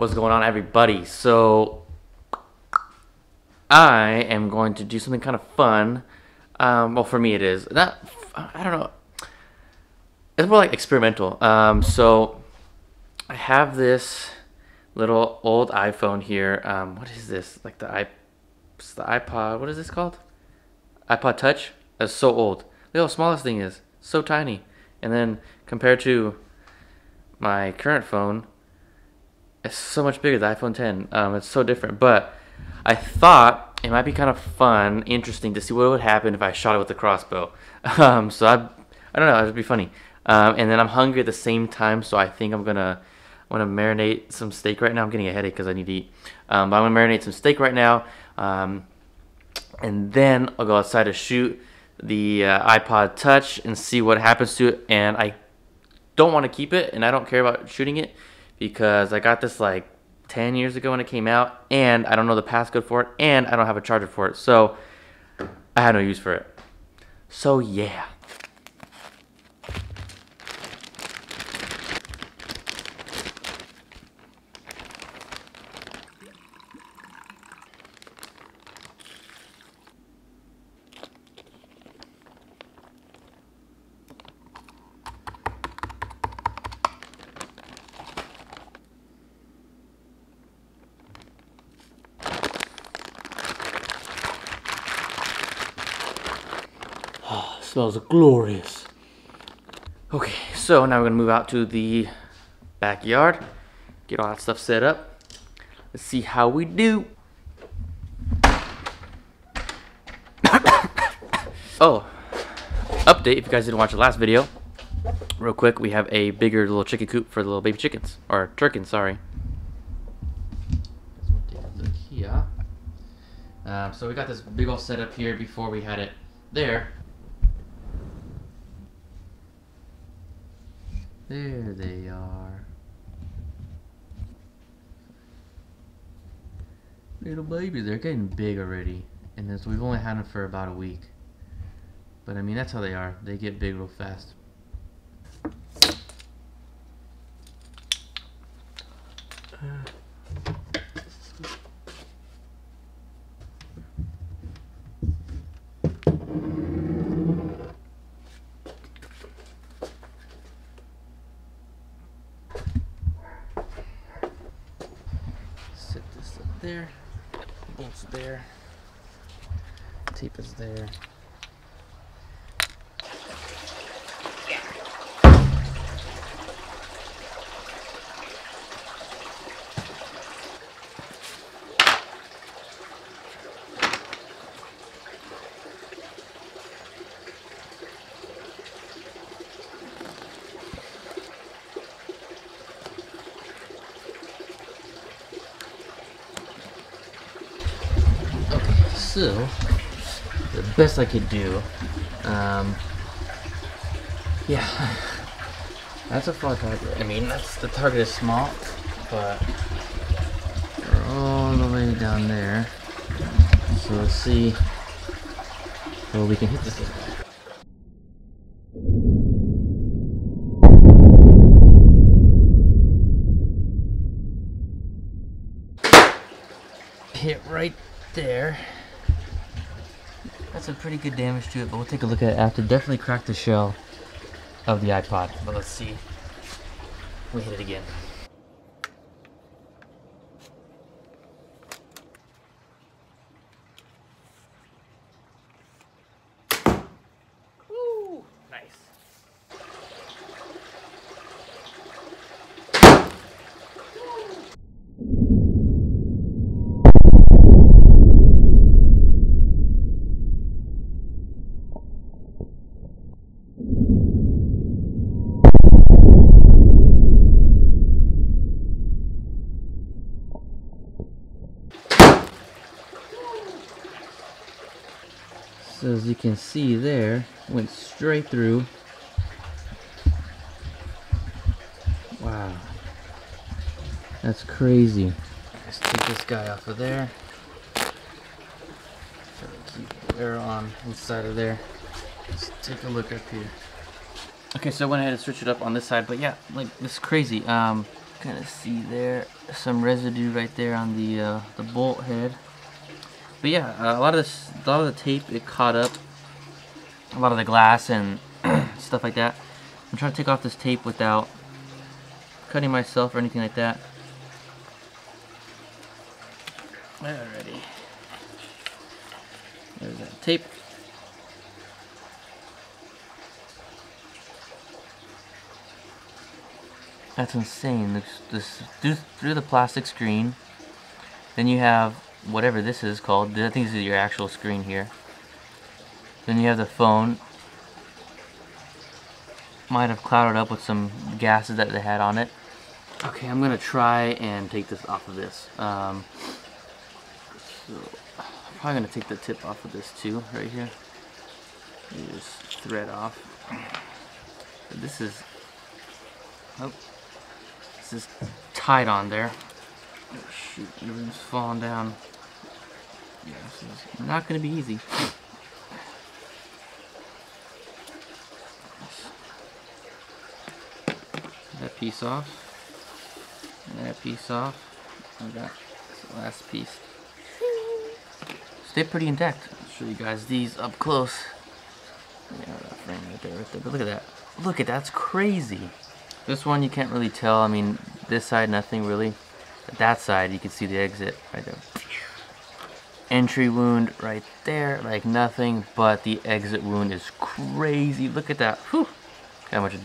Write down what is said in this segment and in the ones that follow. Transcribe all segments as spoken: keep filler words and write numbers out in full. What's going on, everybody? So I am going to do something kind of fun. Um, well, for me it is. Not, I don't know. It's more like experimental. Um, so I have this little old iPhone here. Um, what is this? Like the, iP it's the iPod. What is this called? iPod Touch. That's so old. Look how small this thing is. So tiny. And then compared to my current phone, it's so much bigger, the iPhone ten. Um, it's so different. But I thought it might be kind of fun, interesting to see what would happen if I shot it with a crossbow. Um, so I, I don't know. It would be funny. Um, and then I'm hungry at the same time, so I think I'm gonna, I'm gonna marinate some steak right now. I'm getting a headache because I need to eat. Um, but I'm gonna marinate some steak right now, um, and then I'll go outside to shoot the uh, iPod Touch and see what happens to it. And I don't want to keep it, and I don't care about shooting it, because I got this like ten years ago when it came out, and I don't know the passcode for it, and I don't have a charger for it, so I had no use for it. So yeah. Smells glorious. Okay, so now we're gonna move out to the backyard, get all that stuff set up. Let's see how we do. Oh, update, if you guys didn't watch the last video, real quick, we have a bigger little chicken coop for the little baby chickens, or turkins, sorry. Here. Um, so we got this big old setup here. Before we had it there. There they are. Little babies, they're getting big already. And this, we've only had them for about a week. But I mean, that's how they are. They get big real fast. There, bolts there, tape is there. So, the best I could do, um, yeah, that's a far target. I mean, that's, the target is small, but we're all the way down there, so let's see where we can hit this thing. Hit right there. That's some pretty good damage to it, but we'll take a look at it after. Definitely cracked the shell of the iPod, but let's see. We hit it again. Woo! Nice. So as you can see there, went straight through. Wow. That's crazy. Let's take this guy off of there. Try to keep the air on inside of there. Let's take a look up here. Okay, so I went ahead and switched it up on this side, but yeah, like, this is crazy. Um, Kind of see there some residue right there on the uh, the bolt head. But yeah, uh, a lot of this, a lot of the tape, it caught up. A lot of the glass and stuff like that. I'm trying to take off this tape without cutting myself or anything like that. Alrighty. There's that tape. That's insane. This, this through, through the plastic screen. Then you have whatever this is called. I think this is your actual screen here. Then you have the phone. Might have clouded up with some gases that they had on it. Okay, I'm gonna try and take this off of this. Um, so I'm probably gonna take the tip off of this too, right here. You just thread off. But this is, oh, this is tied on there. Oh, shoot, everything's falling down. Yeah, this is not gonna be easy. That piece off, and that piece off, and that last piece. Stay pretty intact. I'll show you guys these up close. Yeah, that frame right there, right there. But look at that. Look at that, that's crazy. This one you can't really tell. I mean, this side, nothing really. But that side, you can see the exit right there. Entry wound right there, like nothing, but the exit wound is crazy. Look at that. Whew. Got a bunch of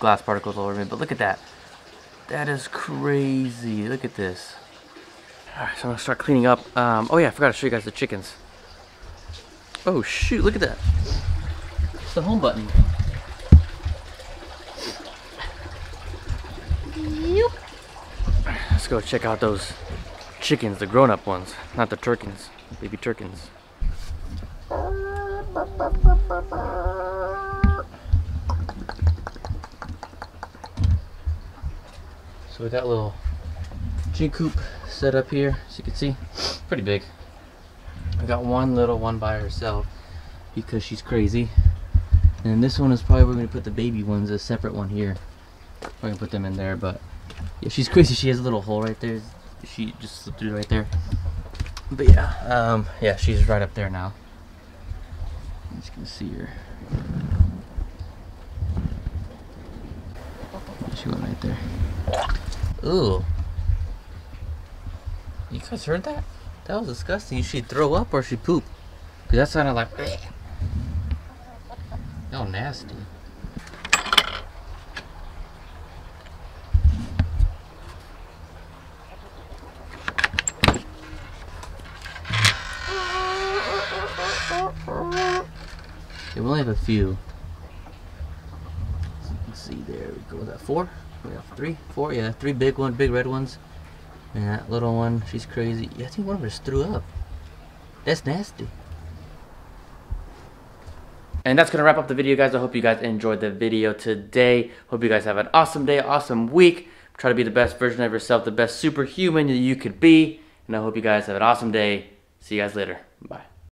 glass particles all over me, but look at that. That is crazy. Look at this. Alright, so I'm gonna start cleaning up. Um, oh yeah, I forgot to show you guys the chickens. Oh shoot, look at that. It's the home button. Yep. Let's go check out those chickens, the grown-up ones, not the turkins, baby turkins. So we got little chicken coop set up here, as you can see, pretty big. I got one little one by herself because she's crazy. And this one is probably where we're gonna put the baby ones, a separate one here. We're gonna put them in there, but yeah, she's crazy. She has a little hole right there. She just slipped through right there. But yeah, um, yeah, she's right up there now. I'm just gonna see her. She went right there. Ooh. You guys heard that? That was disgusting. She'd throw up or she'd poop. Because that sounded like... bleh. That was nasty. Okay, we only have a few. Let's see, there we go. Was that four? We have three, four, yeah, three big one, big red ones. And that little one, she's crazy. Yeah, I think one of us threw up. That's nasty. And that's gonna wrap up the video, guys. I hope you guys enjoyed the video today. Hope you guys have an awesome day, awesome week. Try to be the best version of yourself, the best superhuman that you could be. And I hope you guys have an awesome day. See you guys later. Bye.